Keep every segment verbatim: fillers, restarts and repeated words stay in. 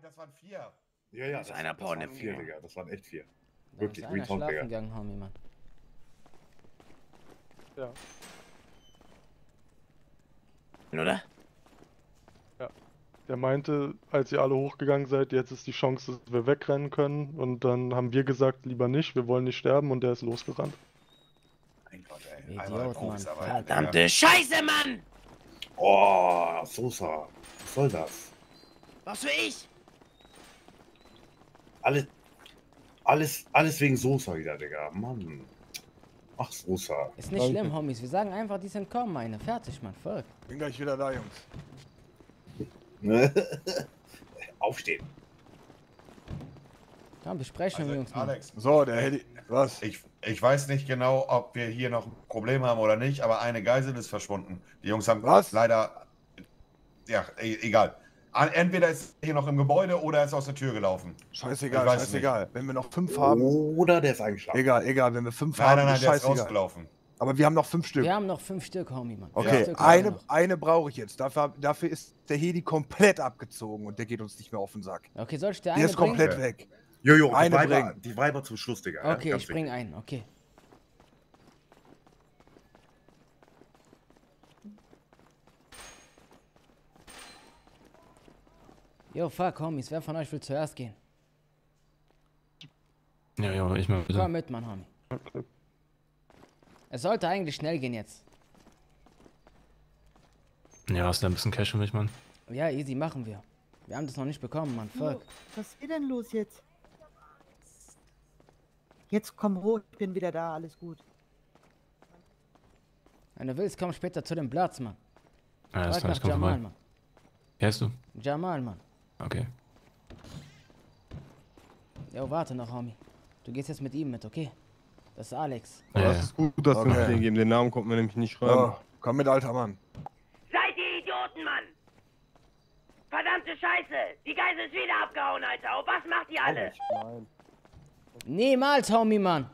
nein, das waren vier. Ja, ja, das, das, einer das waren vier, Digga. Das waren echt vier. Da wirklich, Retalk, Digga. Gegangen, haben jemand. Ja. Oder? Ja. Der meinte, als ihr alle hochgegangen seid, jetzt ist die Chance, dass wir wegrennen können. Und dann haben wir gesagt, lieber nicht, wir wollen nicht sterben. Und der ist losgerannt. Mein Gott, ey. Idiot, Koks, Mann. Aber, verdammte ja. Scheiße, Mann! Oh, Sosa. Was soll das? Was für ich? Alles, alles, alles wegen Sosa wieder, Digga. Mann. Ach, Sosa. Ist nicht schlimm, Homies. Wir sagen einfach, die sind kaum meine. Fertig, Mann. Voll. Bin gleich wieder da, Jungs. Aufstehen. Dann besprechen also, wir uns mal. Alex, so, der Heli. Was? Ich, ich weiß nicht genau, ob wir hier noch ein Problem haben oder nicht, aber eine Geisel ist verschwunden. Die Jungs haben was? Leider. Ja, egal. Entweder ist er hier noch im Gebäude oder er ist aus der Tür gelaufen. Scheißegal, scheißegal. Nicht. Wenn wir noch fünf haben. Oder der ist eingeschlafen. Egal, egal. Wenn wir fünf nein, haben, nein, nein, ist der scheißegal. Ist rausgelaufen. Aber wir haben noch fünf Stück. Wir haben noch fünf Stück, Homie, Mann. Okay, ja. eine, eine brauche ich jetzt. Dafür, dafür ist der Heli komplett abgezogen und der geht uns nicht mehr auf den Sack. Okay, soll ich dir eine Der ist bringen? Komplett okay. weg. Jojo, jo, eine die Weiber, die Weiber zum Schluss, Digga. Okay, ja, ich bring einen, okay. Jo, fuck, Homies, wer von euch will zuerst gehen? Ja, ja, ich mal bitte. Komm mit, Mann, Homie. Okay. Es sollte eigentlich schnell gehen jetzt. Ja, hast du ein bisschen Cash für mich, Mann? Ja, easy, machen wir. Wir haben das noch nicht bekommen, Mann, fuck. Was ist denn los jetzt? Jetzt komm rot, ich bin wieder da, alles gut. Wenn du willst, komm später zu dem Platz, Mann. Alles klar, ich komm vorbei. Mann. Wie heißt du? Jamal, Mann. Okay. Jo, warte noch, Homie. Du gehst jetzt mit ihm mit, okay? Das ist Alex. Ja, das ist gut, dass okay. wir uns den geben. Den Namen kommt mir nämlich nicht schreiben. Ja, komm mit, alter Mann. Seid ihr Idioten, Mann! Verdammte Scheiße! Die Geisel ist wieder abgehauen, Alter! Auf was macht ihr alle? Nein. Niemals, Homie, Mann!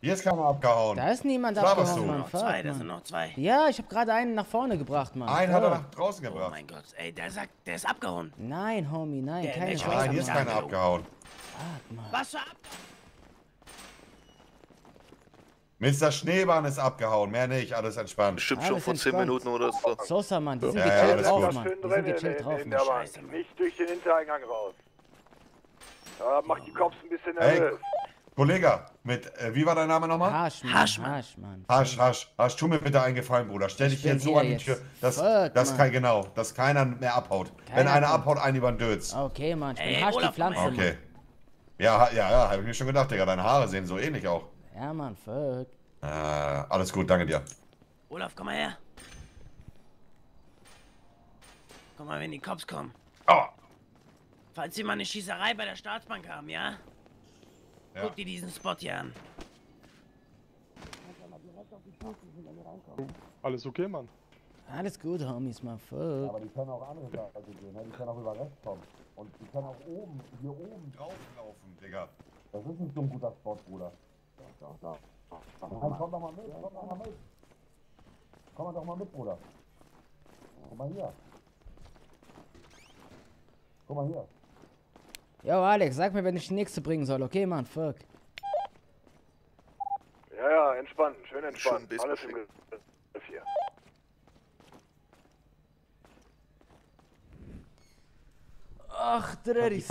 Hier ist keiner abgehauen. Da ist niemand da abgehauen, Mann. Noch zwei, da sind noch zwei. Ja, ich habe gerade einen nach vorne gebracht, Mann. Einen oh. hat er nach draußen gebracht. Oh mein Gott, ey, der sagt, der ist abgehauen. Nein, Homie, nein, der keine Scheiße. Nein, hier ist keiner abgehauen. Fuck, Mann. Was für ab? Mister Schneebahn ist abgehauen, mehr nicht, alles entspannt. Bestimmt schon vor zehn Minuten oder so. Sosa, Mann, die sind ja, gechillt ja, drauf, Mann. Die sind gechillt drauf, Mann. Scheiße, Mann. Nicht durch den Hintereingang raus. Da macht die Cops ein bisschen nervös. Kollege, mit, äh, wie war dein Name nochmal? Hasch, Mann. Hasch, Mann. Hasch, Mann. Hasch, Hasch, Hasch, tu mir bitte einen Gefallen, Bruder. Stell dich jetzt so an die Tür, dass, Fuck, dass, kein, genau, dass keiner mehr abhaut. Keiner Wenn einer kann. abhaut, einen über den Dötz. Okay, Mann, ich bin Ey, Hasch, Olaf, die Pflanze, okay. Mann. Ja, ja, ja, hab ich mir schon gedacht, Digga, deine Haare sehen so ähnlich auch. Ja, Mann, Fuck. Äh, alles gut, danke dir. Olaf, komm mal her. Komm mal, wenn die Cops kommen. Oh. Falls sie mal eine Schießerei bei der Staatsbank haben, ja? Ja. Guck dir diesen Spot hier an. Alles okay, Mann? Alles gut, Homies, mal fuck. Ja, aber die können auch andere Sachen gehen, ne? Die können auch über rechts kommen. Und die können auch oben, hier oben drauf laufen, Digga. Das ist nicht so ein guter Spot, Bruder. Ja, da, da. Komm, komm, komm doch mal mit, komm doch mal mit. Komm doch mal mit, Bruder. Guck mal hier. Guck mal hier. Jo, Alex, sag mir, wenn ich die nächste bringen soll, okay, Mann? Fuck. Ja, ja, entspannt, schön entspannt. Schön Alles im Griff hier. Ach, Dreddis.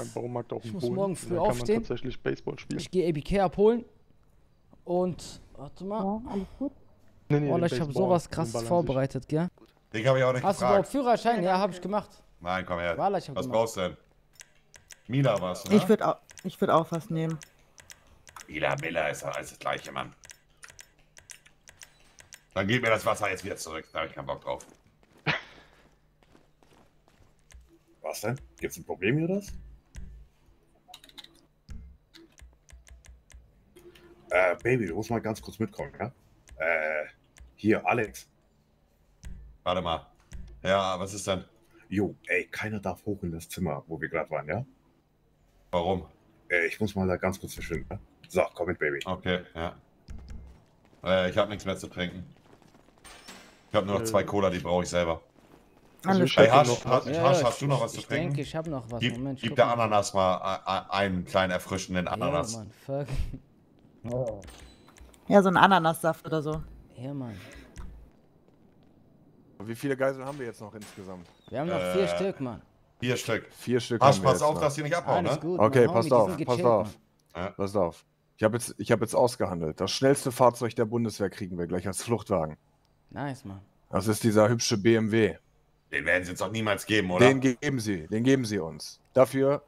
Ich muss morgen früh aufstehen. Tatsächlich Baseball spielen. Ich gehe A B K abholen. Und, warte mal. Ja, alles gut? Nee, nee, oh, ich habe sowas krasses vorbereitet, gell? Den habe ich auch nicht Hast gefragt. Hast du überhaupt Führerschein? Ja, habe ich gemacht. Nein, komm her. Walla, ich hab Was gemacht. brauchst du denn? Mila war's, ne? Ich würde ich würd auch was nehmen. Mila, Mila ist alles das gleiche, Mann. Dann gib mir das Wasser jetzt wieder zurück. Da habe ich keinen Bock drauf. Was denn? Gibt's ein Problem hier, das? Äh, Baby, du musst mal ganz kurz mitkommen, ja? Äh, hier, Alex. Warte mal. Ja, was ist denn? Jo, ey, keiner darf hoch in das Zimmer, wo wir gerade waren, ja? Warum? Äh, ich muss mal da ganz kurz verschwinden. Ne? So, komm mit, Baby. Okay, ja. Äh, ich habe nichts mehr zu trinken. Ich habe nur noch äh. zwei Cola, die brauche ich selber. Alles hey, Hasch, noch, Hasch, ja, Hasch, hast du noch was zu trinken? Ich denke, ich habe noch was. Gib, Moment, gib der Ananas mal einen kleinen erfrischenden Ananas. Ja, Mann, fuck. Oh. Ja, so ein Ananassaft oder so. Ja, Mann. Wie viele Geiseln haben wir jetzt noch insgesamt? Wir haben noch äh, vier Stück, Mann. Vier Stück. Vier Stück. Hasch, pass auf, noch. dass die nicht abhauen, ne? Gut, okay, Mann, passt, auf, gechillt, passt auf, passt auf. Passt auf. Ich habe jetzt, hab jetzt ausgehandelt. Das schnellste Fahrzeug der Bundeswehr kriegen wir gleich als Fluchtwagen. Nice, Mann. Das ist dieser hübsche B M W. Den werden sie uns doch niemals geben, oder? Den geben sie, den geben sie uns. Dafür,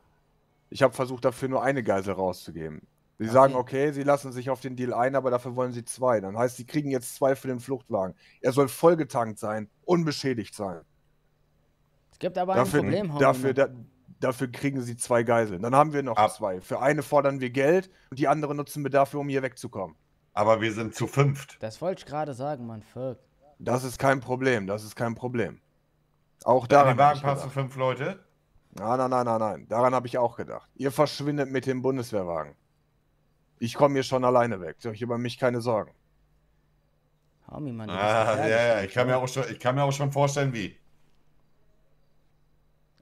ich habe versucht, dafür nur eine Geisel rauszugeben. Sie okay. sagen, okay, sie lassen sich auf den Deal ein, aber dafür wollen sie zwei. Dann heißt, sie kriegen jetzt zwei für den Fluchtwagen. Er soll vollgetankt sein, unbeschädigt sein. Es gibt aber dafür, ein Problem, Homie. Dafür, da, dafür kriegen sie zwei Geiseln. Dann haben wir noch Ab. zwei. Für eine fordern wir Geld und die andere nutzen wir dafür, um hier wegzukommen. Aber wir sind zu fünft. Das wollte ich gerade sagen, Mann. Fuck. Das ist kein Problem, das ist kein Problem. Auch daran. In den Wagen passen fünf Leute? Nein, nein, nein, nein, nein. Daran habe ich auch gedacht. Ihr verschwindet mit dem Bundeswehrwagen. Ich komme hier schon alleine weg. Soll ich über mich keine Sorgen. Homie, Mann. Ah, ja, ja, ich kann mir auch schon, ich kann mir auch schon vorstellen, wie.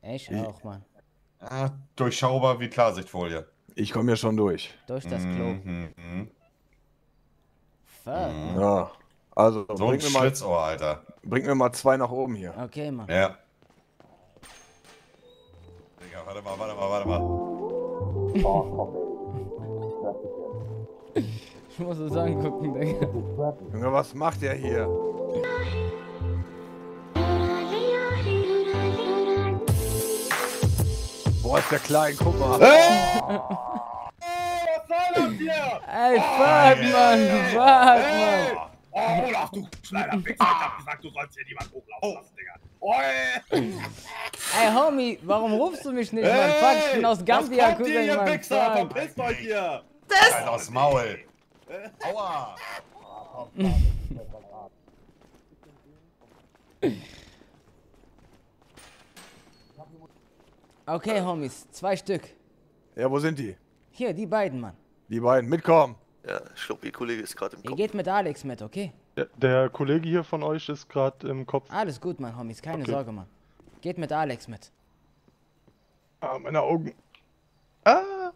Ich auch, Mann. Ah, durchschaubar wie Klarsichtfolie. Ich komme hier schon durch. Durch das Klo. Mm -hmm. Fuck. Ja. Also, so ein Schlitzohr, Alter. Bring mir mal zwei nach oben hier. Okay, Mann. Ja. Digga, warte mal, warte mal, warte mal. Oh, komm, ich muss es angucken, Digga. Junge, was macht der hier? Boah, ist der klein, guck mal. Hey! Hey, was soll das hier? Ey, fuck, oh, Mann, yeah. fuck, hey. Mann. Oh, Olaf, du kleiner Wichser, ich hab gesagt, du sollst hier niemand hochlaufen lassen, Digga. Oh, ey. Ey, Homie, warum rufst du mich nicht, Mann? Hey, fuck, ich bin aus Gambia, Cousin, Mann. Was kommt ihr, ihr Wichser? Verpisst euch hier! Das... Halt aufs Maul. Aua! Okay, Homies, zwei Stück. Ja, wo sind die? Hier, die beiden, Mann. Die beiden, mitkommen. Ja, ich glaube, Ihr Kollege ist gerade im Kopf. Ihr geht mit Alex mit, okay? Ja, der Kollege hier von euch ist gerade im Kopf. Alles gut, Mann, Homies, keine okay. Sorge, Mann. Geht mit Alex mit. Ah, meine Augen. Ah!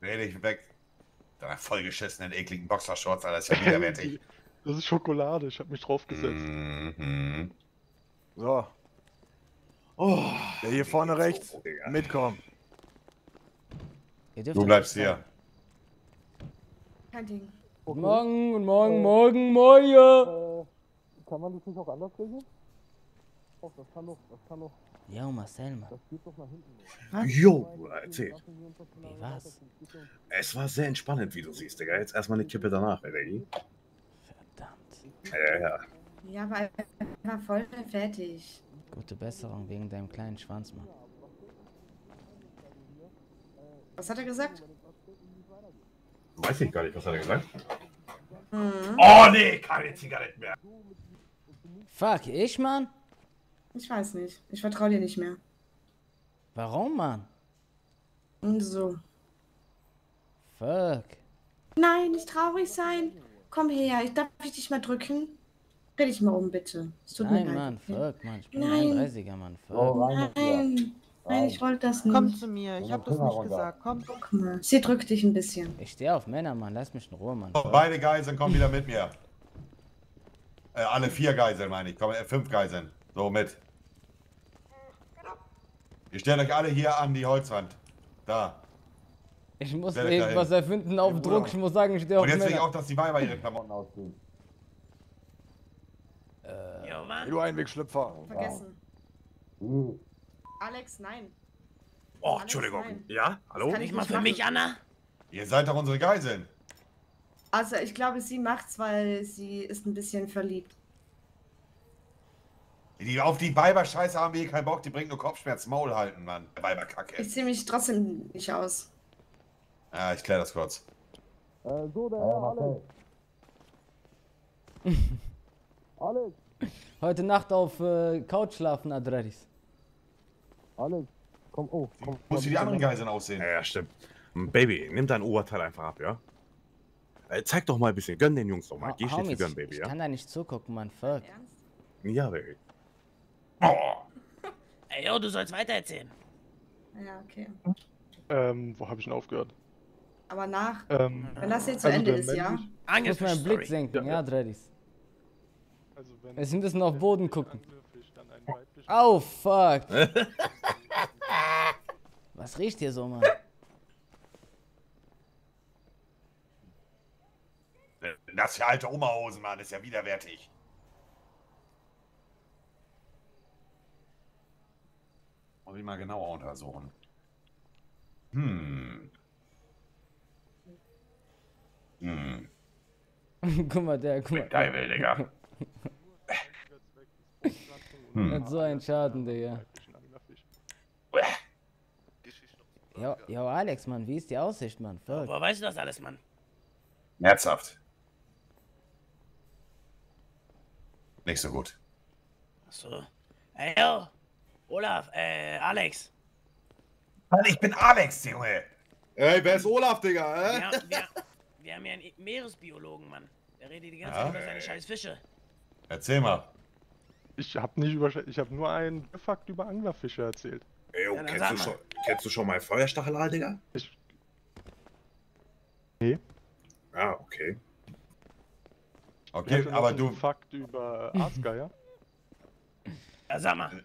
Dreh dich weg. Deine vollgeschissenen, ekligen Boxershorts, Alter, ist ja widerwärtig. Das ist Schokolade, ich hab mich draufgesetzt. Mm-hmm. So. Oh, der hier vorne rechts, so, mitkommen. Du bleibst hier. Kein Ding. Okay. Morgen, morgen, äh, morgen, morgen. Äh, kann man das nicht auch anders regeln? Oh, das kann doch, das kann doch. Jo, Marcel, Mann. Das geht doch nach hinten. Jo, erzähl. Wie war's? Es war sehr entspannend, wie du siehst, Digga. Jetzt erstmal eine Kippe danach, Alter. Verdammt. Ja, ja. Ja, aber ich war voll fertig. Gute Besserung wegen deinem kleinen Schwanz, Mann. Was hat er gesagt? Weiß ich gar nicht, was hat er gesagt? Mhm. Oh nee, keine Zigaretten mehr. Fuck, ich, Mann? Ich weiß nicht. Ich vertraue dir nicht mehr. Warum, Mann? Und so. Fuck. Nein, nicht traurig sein. Komm her, ich darf ich dich mal drücken. Dreh dich mal um, bitte. Es tut Nein, mir Mann, leid. Fuck, Mann. Ich bin Nein. einunddreißiger, Mann. Fuck. Oh, Nein. Nein, ich wollte das nicht. Komm zu mir, ich hab das nicht gesagt. Komm, guck mal. Sie drückt dich ein bisschen. Ich stehe auf Männer, Mann. Lass mich in Ruhe, Mann. Oh, beide Geiseln kommen wieder mit mir. Äh, alle vier Geiseln, meine ich. Komm, äh, fünf Geiseln. So, mit. Ihr stellt euch alle hier an die Holzwand. Da. Ich muss irgendwas erfinden auf den Druck. Ich muss sagen, ich stehe auf Männer. Und jetzt sehe ich auch, dass die Weiber ihre Klamotten ausziehen. Äh, ja, Mann. Du Einwegschlüpfer. Vergessen. Uh. Alex, nein. Oh, Alex, Entschuldigung. Nein. Ja, hallo? Das kann ich nicht mal für machen. mich, Anna? Ihr seid doch unsere Geiseln. Also, ich glaube, sie macht's, weil sie ist ein bisschen verliebt. Die, auf die Weiber-Scheiße haben wir hier keinen Bock. Die bringt nur Kopfschmerz, Maul halten, Mann. Weiberkacke. Ich zieh mich trotzdem nicht aus. Ah, ich klär das kurz. Äh, so, der Herr Alex. Alex. Heute Nacht auf äh, Couch schlafen, Adreris. Alex, komm, oh, komm. Muss wie die anderen Geiseln aussehen. Ja, ja, stimmt. Baby, nimm dein Oberteil einfach ab, ja? Äh, zeig doch mal ein bisschen, gönn den Jungs doch mal. Geh schnell zu gönnen, Baby, ich ja? Ich kann da nicht zugucken, Mann, fuck. Ja, Baby. Ey, yo, du sollst weitererzählen. Ja, okay. Ähm, wo habe ich denn aufgehört? Aber nach, ähm, wenn das hier zu also Ende ist, ja? Muss man einen Blick senken, ja, ja Dreadis. Also wenn jetzt sind es noch auf Boden gucken. Oh, fuck. Was riecht hier so, Mann? Das ist ja alte Oma-Hosen, Mann, das ist ja widerwärtig. Muss ich mal genauer untersuchen. Hm. Hm. Guck mal, der, guck mal. Geil, Digga. Hm. Hat so einen Schaden, Digga. Jo, jo, Alex, Mann, wie ist die Aussicht, Mann? Fuck. Woher weißt du das alles, Mann? Herzhaft. Nicht so gut. Achso. Hey, yo. Olaf, äh, Alex. Mann, ich bin Alex, Junge. Ey, wer ist Olaf, Digga? Äh? Wir, haben, wir, wir haben hier einen Meeresbiologen, Mann. Der redet die ganze Zeit ja. über seine scheiß Fische. Erzähl mal. Ich hab nicht über, ich hab nur einen Fakt über Anglerfische erzählt. Ey, oh, ja, kennst, du schon, kennst du schon mal Feuerstachelal, Digga? Ich... Nee. Ah, okay. Okay, aber du... Fakt über Aasgeier. Ja, sag mal.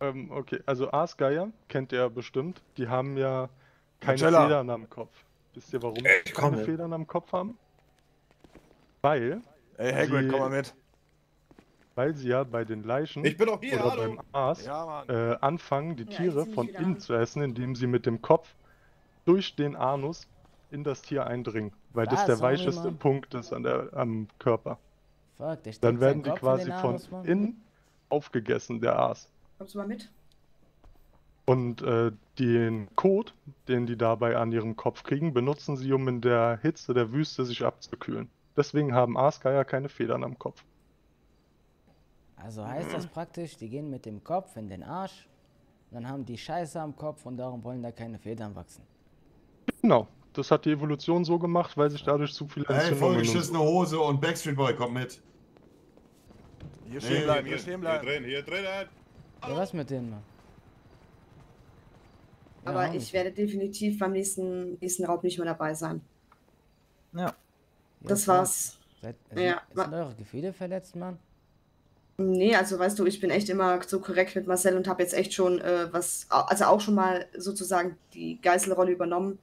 Ähm, okay, also Aasgeier kennt ihr bestimmt. Die haben ja keine Angela. Federn am Kopf. Wisst ihr, warum die Ey, keine hin. Federn am Kopf haben? Weil... Ey, Hagrid, komm mal mit. Weil sie ja bei den Leichen ich bin auch hier, oder hallo. beim Aas ja, äh, anfangen, die ja, Tiere von innen zu essen, indem sie mit dem Kopf durch den Anus in das Tier eindringen. Weil das, das der weicheste Mann. Punkt ist an der, am Körper. Fuck, der Dann werden die Kopf quasi in Anus, von innen aufgegessen, der Aas. Kommst du mal mit? Und äh, den Kot, den die dabei an ihrem Kopf kriegen, benutzen sie, um in der Hitze der Wüste sich abzukühlen. Deswegen haben Aasgeier keine Federn am Kopf. Also heißt das praktisch, die gehen mit dem Kopf in den Arsch, dann haben die Scheiße am Kopf und darum wollen da keine Federn wachsen. Genau, das hat die Evolution so gemacht, weil sich dadurch zu viel Entzündungen... Hey, vollgeschissene Hose und Backstreet Boy, komm mit. Hier stehen nee, bleiben, hier stehen bleiben. Hier drin, hier drin. Ja, was mit denen, Mann? Aber ja, ich werde definitiv beim nächsten, nächsten Raub nicht mehr dabei sein. Ja. Das ja, war's. Seid, sind, ja, sind eure Gefühle verletzt, Mann? Nee, also weißt du, ich bin echt immer so korrekt mit Marcel und habe jetzt echt schon äh, was, also auch schon mal sozusagen die Geiselrolle übernommen.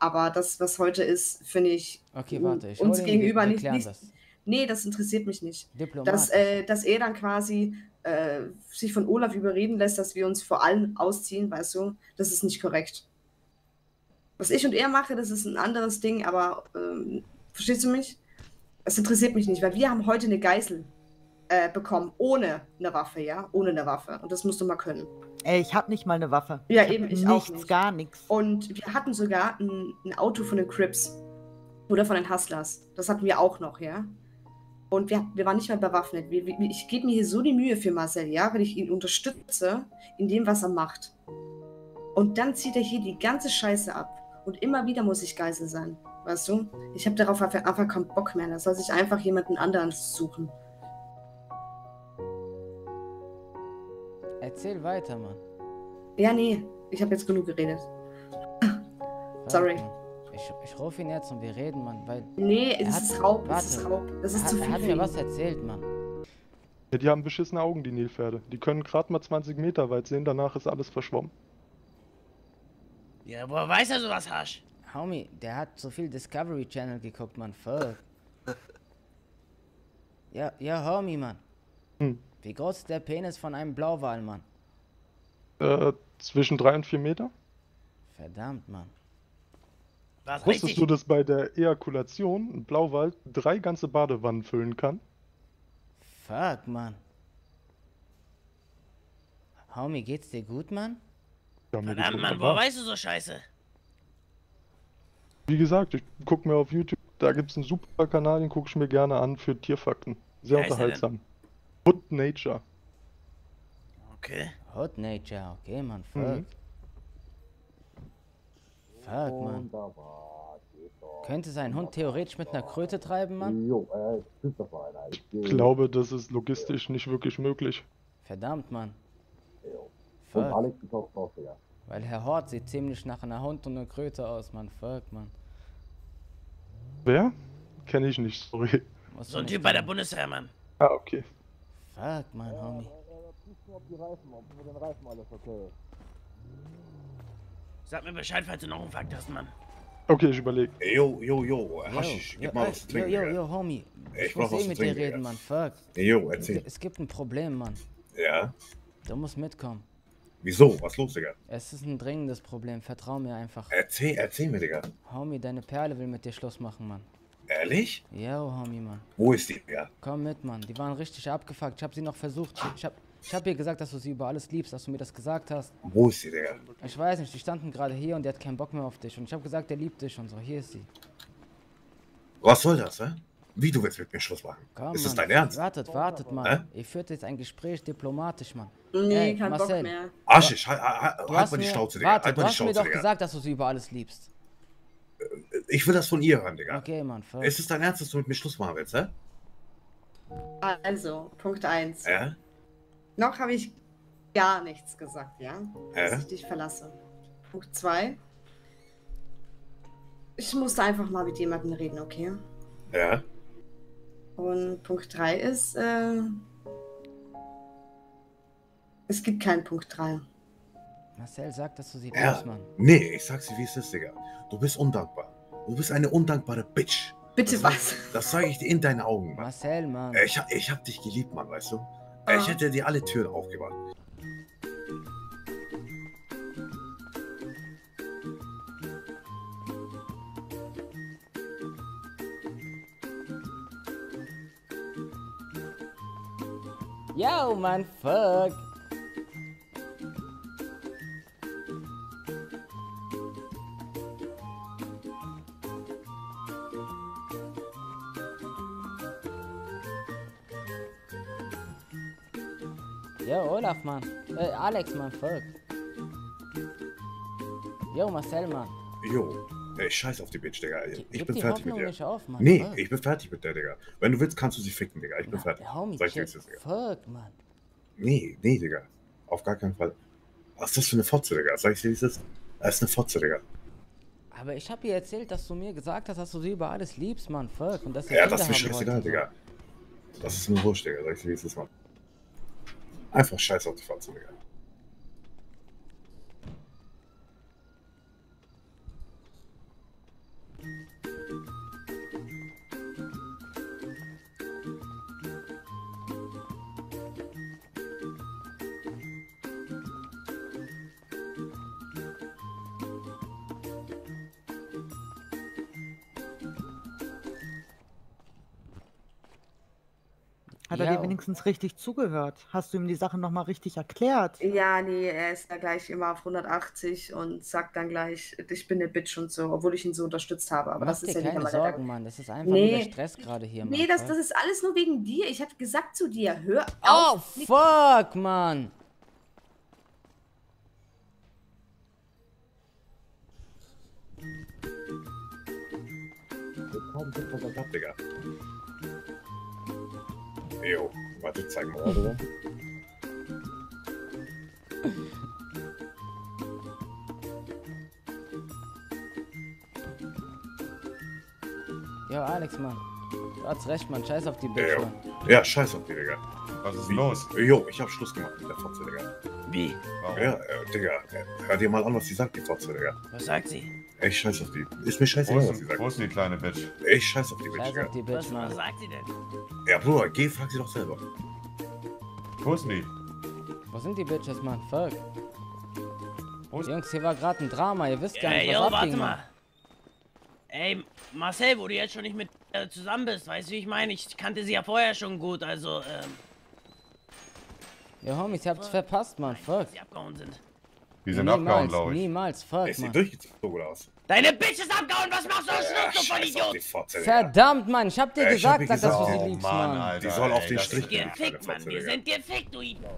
Aber das, was heute ist, finde ich okay, warte, ich uns gegenüber nicht, nicht das. Nee, das interessiert mich nicht. Dass, äh, dass er dann quasi äh, sich von Olaf überreden lässt, dass wir uns vor allem ausziehen, weißt du, das ist nicht korrekt. Was ich und er mache, das ist ein anderes Ding, aber ähm, verstehst du mich? Es interessiert mich nicht, weil wir haben heute eine Geisel bekommen, ohne eine Waffe, ja? Ohne eine Waffe. Und das musst du mal können. Ey, ich hab nicht mal eine Waffe. Ja, ich eben, ich nichts, auch nichts, gar nichts. Und wir hatten sogar ein, ein Auto von den Crips. Oder von den Hustlers. Das hatten wir auch noch, ja? Und wir, wir waren nicht mal bewaffnet. Wir, wir, ich gebe mir hier so die Mühe für Marcel, ja? Wenn ich ihn unterstütze, in dem, was er macht. Und dann zieht er hier die ganze Scheiße ab. Und immer wieder muss ich Geisel sein, weißt du? Ich habe darauf einfach keinen Bock mehr. Da soll sich einfach jemanden anderen suchen. Erzähl weiter, Mann. Ja, nee. Ich habe jetzt genug geredet. Sorry. Ich, ich rufe ihn jetzt und wir reden, Mann, weil... Nee, es hat, ist Raub, warte, es ist Raub. Das ist hat, zu viel. Er hat mir was erzählt, Mann. Ja, die haben beschissene Augen, die Nilpferde. Die können gerade mal zwanzig Meter weit sehen, danach ist alles verschwommen. Ja, woher weiß er sowas, Hasch? Homie, der hat so viel Discovery Channel geguckt, Mann. Fuck. ja, ja, Homie, Mann. Hm. Wie groß ist der Penis von einem Blauwal, Mann? Äh, zwischen drei und vier Meter. Verdammt, Mann. Was Wusstest richtig? du, dass bei der Ejakulation ein Blauwal drei ganze Badewannen füllen kann? Fuck, Mann. Homie, geht's dir gut, Mann? Ja, verdammt, Mann, woher weißt du so Scheiße? Wie gesagt, ich guck mir auf YouTube, da gibt's einen super Kanal, den guck ich mir gerne an für Tierfakten. Sehr unterhaltsam. Hot Nature. Okay. Hot Nature, okay, Mann, fuck. Mhm. Fuck, Mann. Könnte sein Hund theoretisch mit einer Kröte treiben, Mann? Ich glaube, das ist logistisch nicht wirklich möglich. Verdammt, Mann. Fuck. Und Alex ist auch drauf, Digga. Weil Herr Hort sieht ziemlich nach einer Hund und einer Kröte aus, Mann. Fuck, Mann. Wer? Kenne ich nicht, sorry. So ein Typ bei der Bundeswehr, Mann. Ah, okay. Fuck, Mann, ja, Homie. Ob die Reifen, ob mit den Reifen alles okay ist. Sag mir Bescheid, falls du noch einen Fakt hast, Mann. Okay, ich überleg. Ey, yo, yo, yo, Haschisch, gib yo, mal was zu trinken. Yo, yo, yo, Homie. Ich, ich muss eh mit dir reden, ja. Mann, fuck. Ey, yo, erzähl. Es gibt ein Problem, Mann. Ja? Du musst mitkommen. Wieso? Was ist los, Digga? Es ist ein dringendes Problem, vertrau mir einfach. Erzähl, erzähl mir, Digga. Homie, deine Perle will mit dir Schluss machen, Mann. Ehrlich? Ja, Homie, Mann. Wo ist die, Digga? Komm mit, Mann, die waren richtig abgefuckt. Ich hab sie noch versucht. Ich hab... Ich hab ihr gesagt, dass du sie über alles liebst, dass du mir das gesagt hast. Wo ist sie, Digga? Ich weiß nicht, die standen gerade hier und die hat keinen Bock mehr auf dich. Und ich hab gesagt, der liebt dich und so. Hier ist sie. Was soll das, hä? Wie, du willst mit mir Schluss machen? Komm, ist Mann, das dein Ernst? Wartet, wartet, Mann. Äh? Ihr führt jetzt ein Gespräch diplomatisch, Mann. Nee, hey, kein Marcel, Bock mehr. Arschisch, halt, halt, halt mal die Schnauze, Digga. Warte, halt mal die Schnauze, Digga. Du hast mir doch gesagt, dass du sie über alles liebst. Ich will das von ihr hören, Digga. Okay, Mann. Voll. Ist es dein Ernst, dass du mit mir Schluss machen willst, hä? Also, Punkt eins. Ja? Noch habe ich gar nichts gesagt, ja? Dass äh? ich dich verlasse. Punkt zwei. Ich musste einfach mal mit jemandem reden, okay? Ja. Äh? Und Punkt drei ist, äh, es gibt keinen Punkt drei. Marcel sagt, dass du sie brauchst, äh? Mann. Nee, ich sag sie, wie es ist, Digga. Du bist undankbar. Du bist eine undankbare Bitch. Bitte das was? Sag, das zeige ich dir in deinen Augen, Mann. Marcel, Mann. Ich, ich hab dich geliebt, Mann, weißt du? Ich hätte dir alle Türen aufgemacht. Yo, Mann, fuck. Yo, Olaf, Mann. Äh, Alex, Mann, fuck. Yo, Marcel, Mann. Yo, ey, scheiß auf die Bitch, Digga. Ich Gib bin die fertig Hoffnung mit dir. Nicht auf, Mann. Nee, fuck. Ich bin fertig mit der, Digga. Wenn du willst, kannst du sie ficken, Digga. Ich bin Na, fertig. Homie, Sag ich jetzt, Digga. Fuck, Mann. Nee, nee, Digga. Auf gar keinen Fall. Was ist das für eine Fotze, Digga? Sag ich dir, wie es ist? Das ist eine Fotze, Digga. Aber ich hab ihr erzählt, dass du mir gesagt hast, dass du sie über alles liebst, Mann, fuck. Und dass ja, das ist mir scheißegal, Digga. Das ist mir wurscht, Digga. Sag ich dir, wie es ist, Mann. Einfach scheiß auf die Fahrzeuge. Hat er dir wenigstens richtig zugehört? Hast du ihm die Sache nochmal richtig erklärt? Ja, nee, er ist da gleich immer auf hundertachtzig und sagt dann gleich, ich bin eine Bitch und so, obwohl ich ihn so unterstützt habe. Aber das ist ja nicht einmal der Sorgen, Mann, das ist einfach nur der Stress gerade hier, Mann. Nee, das, das ist alles nur wegen dir. Ich habe gesagt zu dir, hör auf! Oh, fuck, Mann! Digga. Jo, warte, zeig mal, oder? Jo, Alex, Mann. Du hast recht, Mann. Scheiß auf die Bitch, Mann. Ja, scheiß auf die, Digga. Was ist Wie? los? Jo, ich hab Schluss gemacht mit der Fotze, Digga. Wie? Warum? Ja, äh, Digga, hör dir mal an, was sie sagt, die Fotze, Digga. Was sagt sie? Ich scheiß auf die. Ist mir scheißegal, was sie sagt. Wo ist die kleine Bitch? Ich scheiß auf die Bitch, Digga. Was, was sagt sie denn? Ja, Bruder, geh, frag sie doch selber. Wo ist die? Wo sind die Bitches, Mann? Fuck. Jungs, hier war gerade ein Drama, ihr wisst ja, gar nicht, was yo, abging. Warte mal. Ey, Marcel, wo du jetzt schon nicht mit äh, zusammen bist, weißt du, wie ich meine? Ich kannte sie ja vorher schon gut, also, ähm... Ja, Homies, ihr habt's verpasst, Mann, fuck. Nein, sie abgehauen sind. Die sind niemals, abgehauen, glaube ich. Niemals, fuck, Mann. Ist sie durchgezogen aus? Deine Bitch ist abgehauen, was machst du aus ja, Schluss, du Vollidiot? Fotze, verdammt, Mann, ich hab dir äh, gesagt, hab dir gesagt, gesagt dass du sie oh, liebst, Mann. Mann. Alter, die soll auf ey, den Strich gehen. Wir sind gefickt, Mann, wir sind gefickt, du Idiot.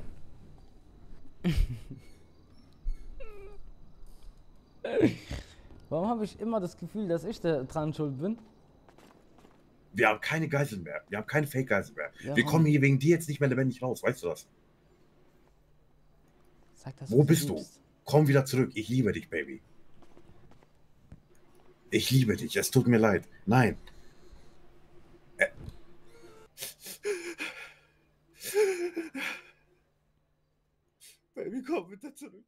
Warum habe ich immer das Gefühl, dass ich der dran schuld bin? Wir haben keine Geiseln mehr. Wir haben keine Fake-Geiseln mehr. Ja, wir Mann. kommen hier wegen dir jetzt nicht mehr lebendig raus, weißt du das? Sag das, wo bist du? Komm wieder zurück. Ich liebe dich, Baby. Ich liebe dich. Es tut mir leid. Nein. Ä Baby, komm wieder zurück.